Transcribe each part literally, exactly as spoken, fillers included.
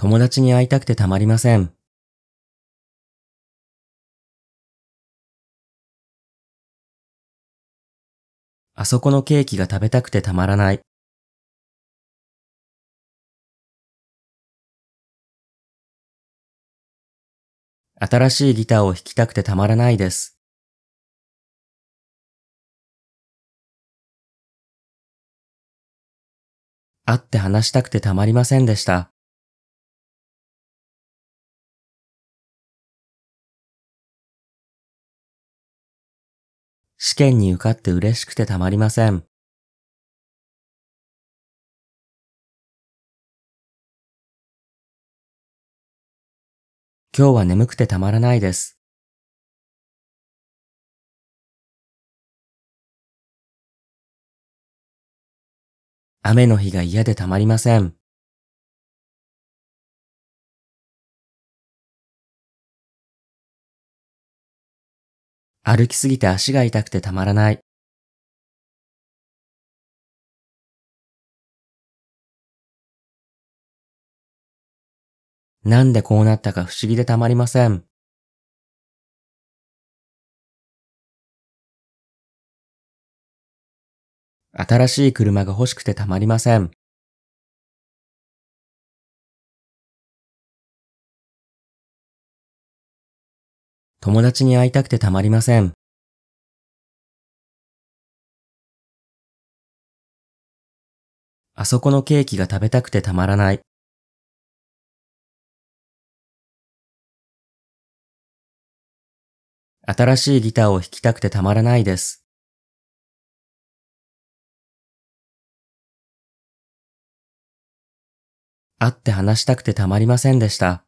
友達に会いたくてたまりません。あそこのケーキが食べたくてたまらない。新しいギターを弾きたくてたまらないです。会って話したくてたまりませんでした。試験に受かって嬉しくてたまりません。今日は眠くてたまらないです。雨の日が嫌でたまりません。歩きすぎて足が痛くてたまらない。なんでこうなったか不思議でたまりません。新しい車が欲しくてたまりません。友達に会いたくてたまりません。あそこのケーキが食べたくてたまらない。新しいギターを弾きたくてたまらないです。会って話したくてたまりませんでした。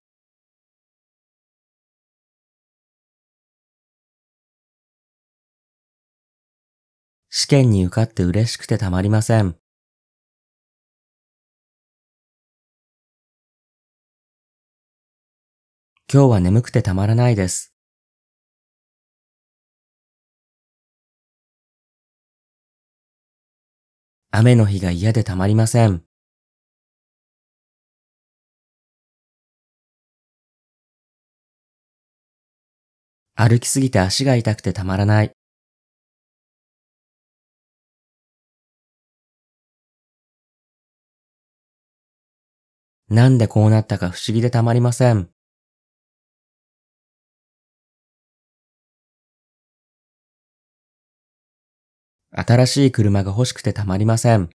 試験に受かって嬉しくてたまりません。今日は眠くてたまらないです。雨の日が嫌でたまりません。歩きすぎて足が痛くてたまらない。なんでこうなったか不思議でたまりません。新しい車が欲しくてたまりません。